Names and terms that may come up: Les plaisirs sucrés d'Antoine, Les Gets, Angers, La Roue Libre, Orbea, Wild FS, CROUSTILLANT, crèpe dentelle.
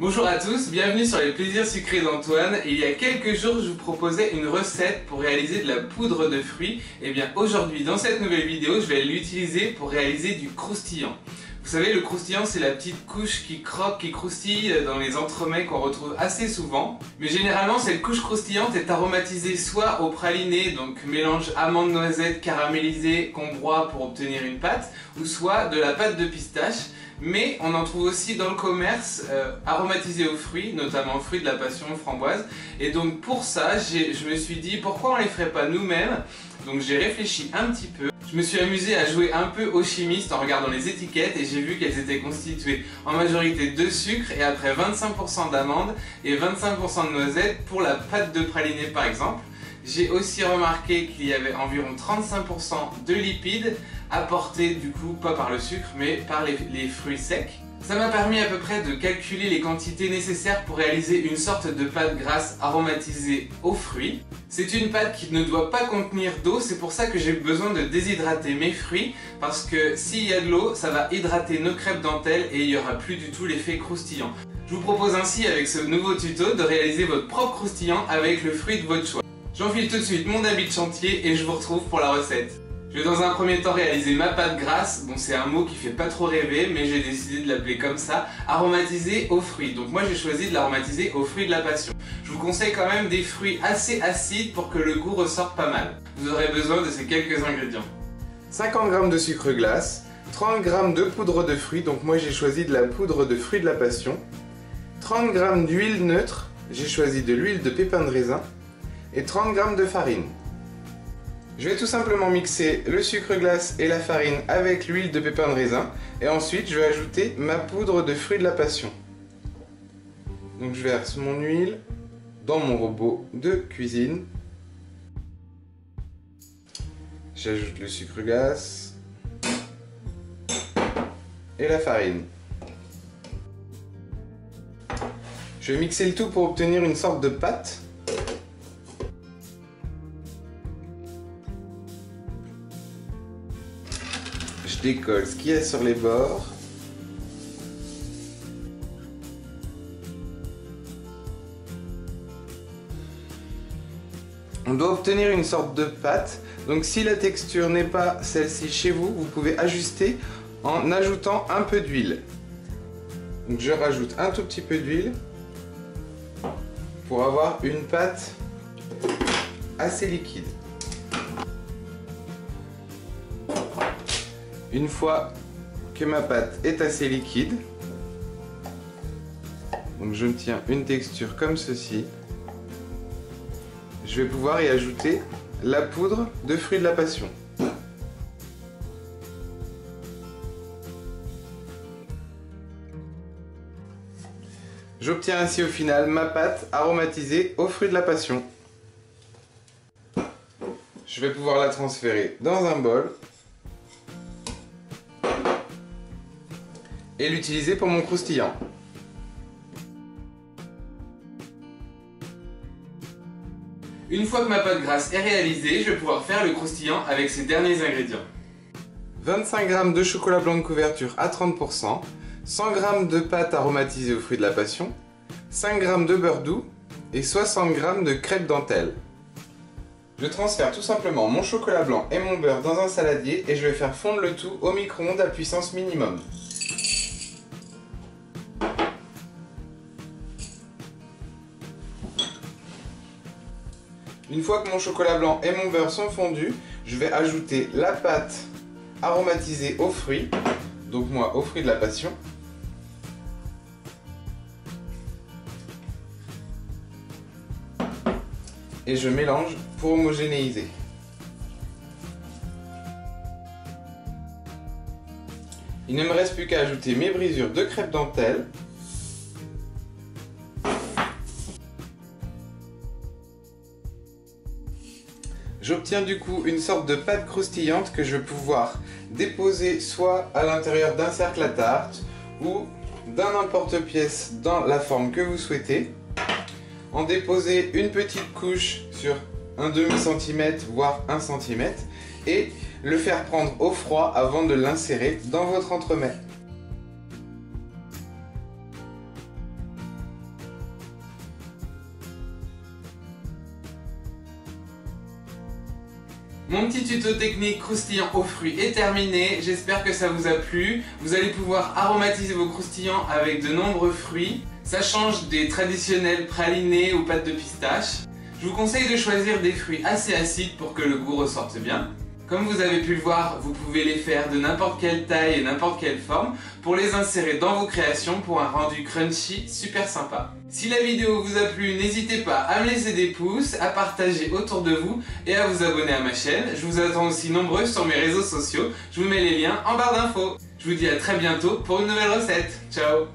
Bonjour à tous, bienvenue sur les plaisirs sucrés d'Antoine. Il y a quelques jours, je vous proposais une recette pour réaliser de la poudre de fruits. Et bien aujourd'hui, dans cette nouvelle vidéo, je vais l'utiliser pour réaliser du croustillant. Vous savez, le croustillant, c'est la petite couche qui croque, qui croustille dans les entremets qu'on retrouve assez souvent. Mais généralement, cette couche croustillante est aromatisée soit au praliné, donc mélange amande-noisette caramélisée qu'on broie pour obtenir une pâte, ou soit de la pâte de pistache. Mais on en trouve aussi dans le commerce aromatisé aux fruits, notamment aux fruits de la passion, framboise. Et donc pour ça, je me suis dit pourquoi on les ferait pas nous-mêmes. Donc j'ai réfléchi un petit peu. Je me suis amusé à jouer un peu aux chimistes en regardant les étiquettes et j'ai vu qu'elles étaient constituées en majorité de sucre et après 25% d'amandes et 25% de noisettes pour la pâte de praliné par exemple. J'ai aussi remarqué qu'il y avait environ 35% de lipides apportés du coup pas par le sucre mais par les fruits secs. Ça m'a permis à peu près de calculer les quantités nécessaires pour réaliser une sorte de pâte grasse aromatisée aux fruits. C'est une pâte qui ne doit pas contenir d'eau, c'est pour ça que j'ai besoin de déshydrater mes fruits, parce que s'il y a de l'eau, ça va hydrater nos crêpes dentelles et il n'y aura plus du tout l'effet croustillant. Je vous propose ainsi avec ce nouveau tuto de réaliser votre propre croustillant avec le fruit de votre choix. J'enfile tout de suite mon habit de chantier et je vous retrouve pour la recette. Je vais dans un premier temps réaliser ma pâte grasse, bon c'est un mot qui fait pas trop rêver mais j'ai décidé de l'appeler comme ça, aromatisée aux fruits. Donc moi j'ai choisi de l'aromatiser aux fruits de la passion. Je vous conseille quand même des fruits assez acides pour que le goût ressorte pas mal. Vous aurez besoin de ces quelques ingrédients. 50 g de sucre glace, 30 g de poudre de fruits, donc moi j'ai choisi de la poudre de fruits de la passion, 30 g d'huile neutre, j'ai choisi de l'huile de pépins de raisin et 30 g de farine. Je vais tout simplement mixer le sucre glace et la farine avec l'huile de pépins de raisin et ensuite je vais ajouter ma poudre de fruits de la passion. Donc je verse mon huile dans mon robot de cuisine. J'ajoute le sucre glace et la farine. Je vais mixer le tout pour obtenir une sorte de pâte. Je décolle ce qu'il y a sur les bords. On doit obtenir une sorte de pâte. Donc si la texture n'est pas celle-ci chez vous, vous pouvez ajuster en ajoutant un peu d'huile. Donc je rajoute un tout petit peu d'huile pour avoir une pâte assez liquide. Une fois que ma pâte est assez liquide, donc je tiens une texture comme ceci, je vais pouvoir y ajouter la poudre de fruits de la passion. J'obtiens ainsi au final ma pâte aromatisée aux fruits de la passion. Je vais pouvoir la transférer dans un bol et l'utiliser pour mon croustillant. Une fois que ma pâte grasse est réalisée, je vais pouvoir faire le croustillant avec ces derniers ingrédients. 25 g de chocolat blanc de couverture à 30%, 100 g de pâte aromatisée aux fruits de la passion, 5 g de beurre doux et 60 g de crêpes dentelles. Je transfère tout simplement mon chocolat blanc et mon beurre dans un saladier et je vais faire fondre le tout au micro-ondes à puissance minimum. Une fois que mon chocolat blanc et mon beurre sont fondus, je vais ajouter la pâte aromatisée aux fruits, donc moi aux fruits de la passion. Et je mélange pour homogénéiser. Il ne me reste plus qu'à ajouter mes brisures de crêpes dentelles. J'obtiens du coup une sorte de pâte croustillante que je vais pouvoir déposer soit à l'intérieur d'un cercle à tarte ou d'un emporte-pièce dans la forme que vous souhaitez. En déposer une petite couche sur un demi-centimètre voire un centimètre et le faire prendre au froid avant de l'insérer dans votre entremet. Mon petit tuto technique croustillant aux fruits est terminé, j'espère que ça vous a plu. Vous allez pouvoir aromatiser vos croustillants avec de nombreux fruits. Ça change des traditionnels pralinés ou pâtes de pistache. Je vous conseille de choisir des fruits assez acides pour que le goût ressorte bien. Comme vous avez pu le voir, vous pouvez les faire de n'importe quelle taille et n'importe quelle forme pour les insérer dans vos créations pour un rendu crunchy super sympa. Si la vidéo vous a plu, n'hésitez pas à me laisser des pouces, à partager autour de vous et à vous abonner à ma chaîne. Je vous attends aussi nombreux sur mes réseaux sociaux, je vous mets les liens en barre d'infos. Je vous dis à très bientôt pour une nouvelle recette. Ciao!